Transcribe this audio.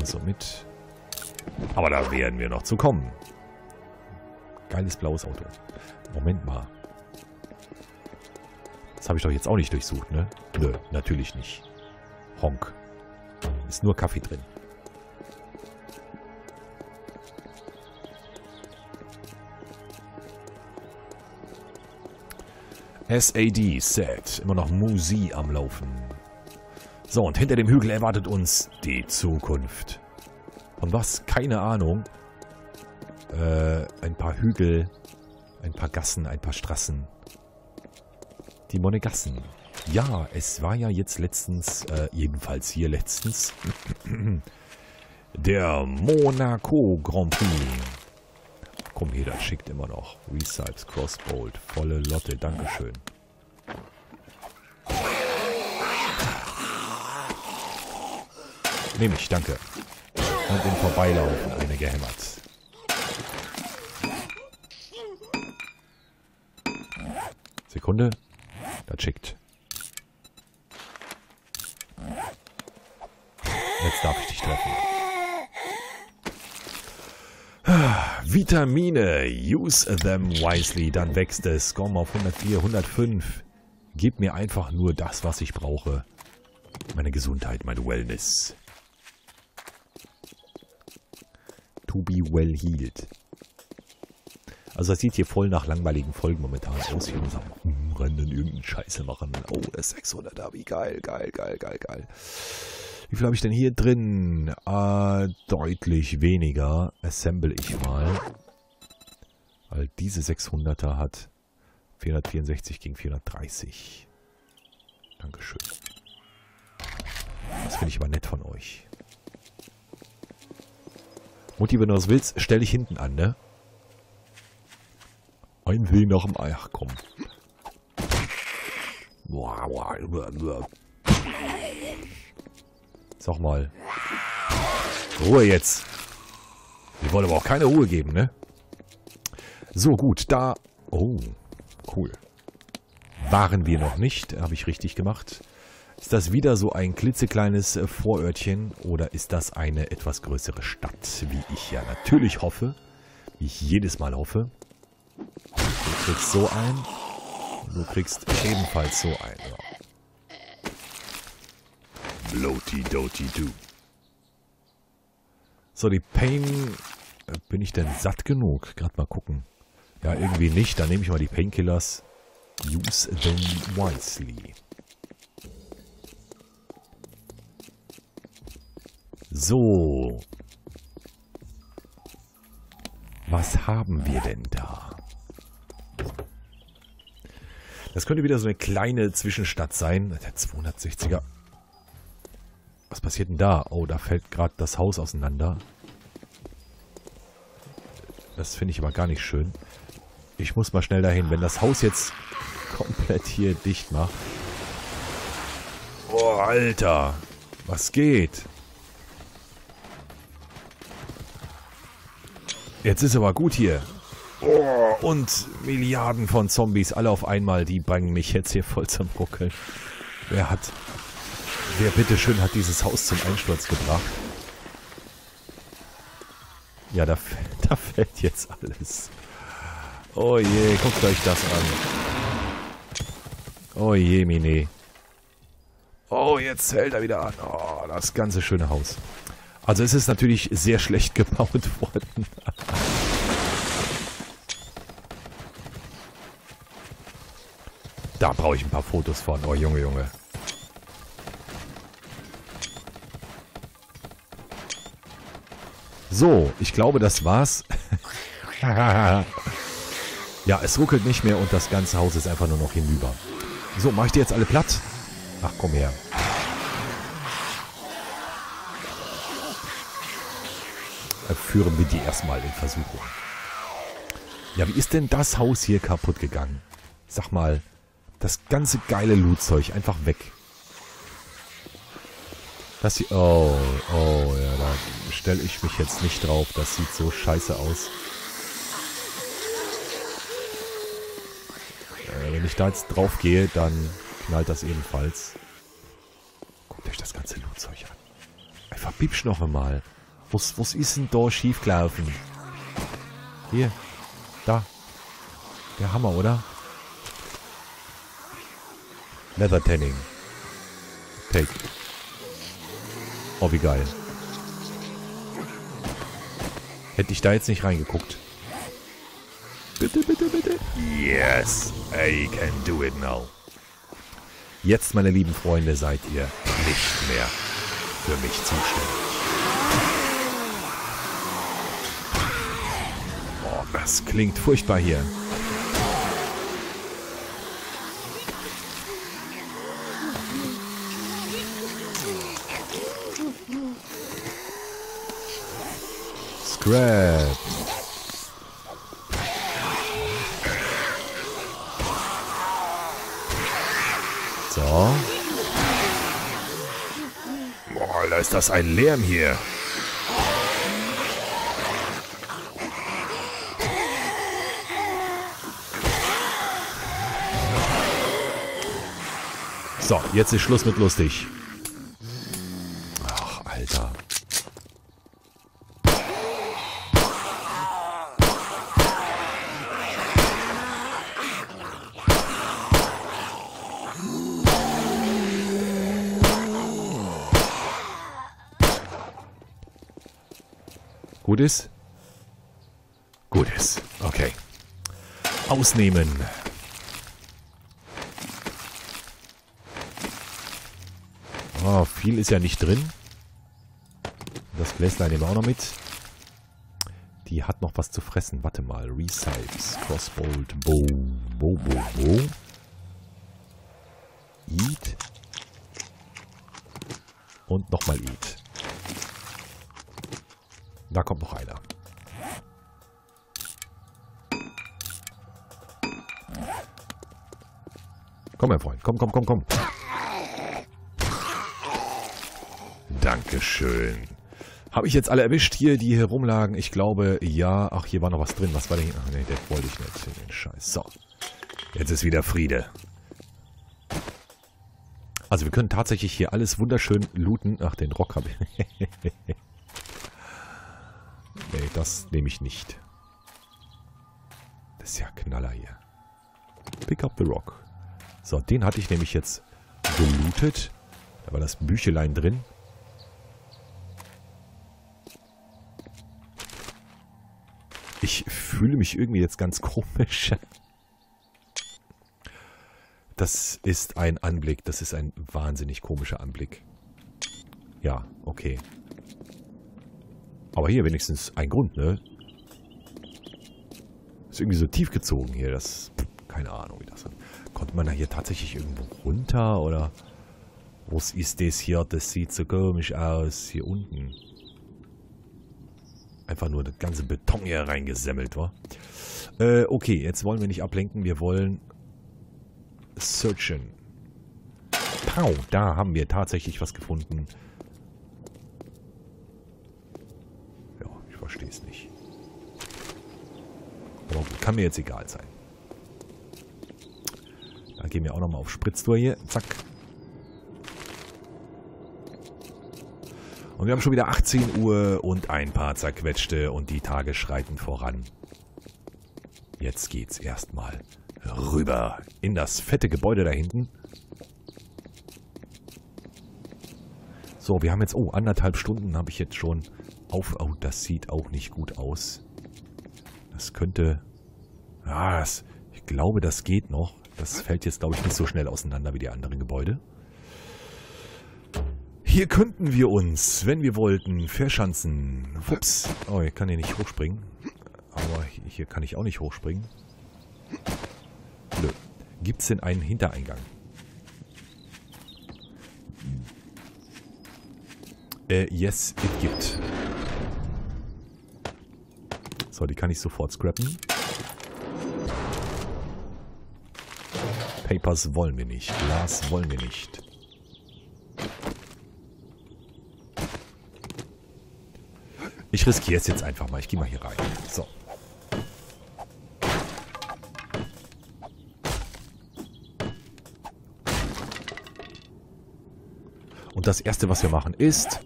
machen so mit. Aber da werden wir noch zu kommen. Geiles blaues Auto. Moment mal. Das habe ich doch jetzt auch nicht durchsucht, ne? Nö, natürlich nicht. Honk. Ist nur Kaffee drin. SAD, Set. Immer noch Musi am Laufen. So, und hinter dem Hügel erwartet uns die Zukunft. Und was? Keine Ahnung. Ein paar Hügel, ein paar Gassen, ein paar Straßen. Die Monegassen. Ja, es war ja jetzt letztens, jedenfalls hier letztens, der Monaco Grand Prix. Komm hier, das schickt immer noch. Recipes, Crossbolt, volle Lotte, Dankeschön. Nehme ich, danke. Und im Vorbeilaufen eine gehämmert. Sekunde, das schickt. Jetzt darf ich dich treffen. Vitamine, use them wisely, dann wächst es. Komm auf 104, 105. Gib mir einfach nur das, was ich brauche. Meine Gesundheit, meine Wellness. To be well healed. Also das sieht hier voll nach langweiligen Folgen momentan aus. Hier muss man rennen, irgendeinen Scheiße machen. Oh, das 600er, wie geil, geil, geil, geil, geil. Wie viel habe ich denn hier drin? Deutlich weniger. Assemble ich mal. Weil diese 600er hat 464 gegen 430. Dankeschön. Das finde ich aber nett von euch. Mutti, wenn du was willst, stell dich hinten an, ne? Ein Weh nach dem Ei. Ach komm. Sag mal. Ruhe jetzt. Wir wollen aber auch keine Ruhe geben, ne? So, gut, da... Oh, cool. Waren wir noch nicht, habe ich richtig gemacht. Ist das wieder so ein klitzekleines Vorörtchen oder ist das eine etwas größere Stadt, wie ich ja natürlich hoffe, wie ich jedes Mal hoffe? Du kriegst so ein und du kriegst ebenfalls so ein, ja. Bloaty-doty-do. So, die Pain... Bin ich denn satt genug? Gerade mal gucken. Ja, irgendwie nicht. Dann nehme ich mal die Painkillers. Use them wisely. So. Was haben wir denn da? Das könnte wieder so eine kleine Zwischenstadt sein. Der 260er. Was passiert denn da? Oh, da fällt gerade das Haus auseinander. Das finde ich aber gar nicht schön. Ich muss mal schnell dahin. Wenn das Haus jetzt komplett hier dicht macht. Oh, Alter. Was geht? Jetzt ist aber gut hier. Oh, und Milliarden von Zombies. Alle auf einmal. Die bangen mich jetzt hier voll zum Ruckeln. Wer bitteschön hat dieses Haus zum Einsturz gebracht? Ja, da fällt jetzt alles. Oh je, guckt euch das an. Oh je, Mine. Oh, jetzt hält er wieder an. Oh, das ganze schöne Haus. Also es ist natürlich sehr schlecht gebaut worden. Da brauche ich ein paar Fotos von. Oh, Junge, Junge. So, ich glaube, das war's. Ja, es ruckelt nicht mehr und das ganze Haus ist einfach nur noch hinüber. So, mach ich die jetzt alle platt? Ach, komm her. Führen wir die erstmal in Versuchung. Ja, wie ist denn das Haus hier kaputt gegangen? Sag mal, das ganze geile Lootzeug einfach weg. Das hier, oh, ja, da stelle ich mich jetzt nicht drauf. Das sieht so scheiße aus. Wenn ich da jetzt drauf gehe, dann knallt das ebenfalls. Guckt euch das ganze Lootzeug an. Einfach piepst noch einmal. Was ist denn da schiefgelaufen? Hier. Da. Der Hammer, oder? Leather Tanning. Take. Oh, wie geil. Hätte ich da jetzt nicht reingeguckt. Bitte, bitte, bitte. Yes, I can do it now. Jetzt, meine lieben Freunde, seid ihr nicht mehr für mich zuständig. Oh, das klingt furchtbar hier. Scrap. So. Boah, da ist das ein Lärm hier. So, jetzt ist Schluss mit lustig. Ach, Alter. Gut ist? Gut ist. Okay. Ausnehmen. Oh, viel ist ja nicht drin. Das Gläslein nehmen wir auch noch mit. Die hat noch was zu fressen. Warte mal. Resize. Crossbolt. Bow. Bow, bow, bow. Eat. Und nochmal eat. Da kommt noch einer. Komm, mein Freund. Komm, komm, komm, komm. Dankeschön. Habe ich jetzt alle erwischt hier, die hier rumlagen? Ich glaube, ja. Ach, hier war noch was drin. Was war denn hier? Ach nee, das wollte ich nicht. Den Scheiß. So. Jetzt ist wieder Friede. Also wir können tatsächlich hier alles wunderschön looten. Ach, den Rock habe ich... Nee, das nehme ich nicht. Das ist ja Knaller hier. Pick up the rock. So, den hatte ich nämlich jetzt gelootet. Da war das Büchelein drin. Ich fühle mich irgendwie jetzt ganz komisch. Das ist ein Anblick. Das ist ein wahnsinnig komischer Anblick. Ja, okay. Aber hier wenigstens ein Grund, ne? Ist irgendwie so tief gezogen hier. Das, keine Ahnung, wie das ist. Konnte man da hier tatsächlich irgendwo runter? Oder was ist das hier? Das sieht so komisch aus. Hier unten. Einfach nur das ganze Beton hier reingesemmelt, wa? Okay, jetzt wollen wir nicht ablenken. Wir wollen searchen. Pow, da haben wir tatsächlich was gefunden. Verstehe es nicht. Aber gut, kann mir jetzt egal sein. Da gehen wir auch nochmal auf Spritztour hier. Zack. Und wir haben schon wieder 18 Uhr und ein paar zerquetschte und die Tage schreiten voran. Jetzt geht's erstmal rüber in das fette Gebäude da hinten. So, wir haben jetzt, oh, 1,5 Stunden habe ich jetzt schon auf. Oh, das sieht auch nicht gut aus. Das könnte, ah, das, ich glaube, das geht noch. Das fällt jetzt, glaube ich, nicht so schnell auseinander wie die anderen Gebäude. Hier könnten wir uns, wenn wir wollten, verschanzen. Ups. Oh, ich kann hier nicht hochspringen. Aber hier kann ich auch nicht hochspringen. Nö. Gibt es denn einen Hintereingang? Yes, it gibt. So, die kann ich sofort scrappen. Papers wollen wir nicht. Glas wollen wir nicht. Ich riskiere es jetzt einfach mal. Ich gehe mal hier rein. So. Und das Erste, was wir machen, ist...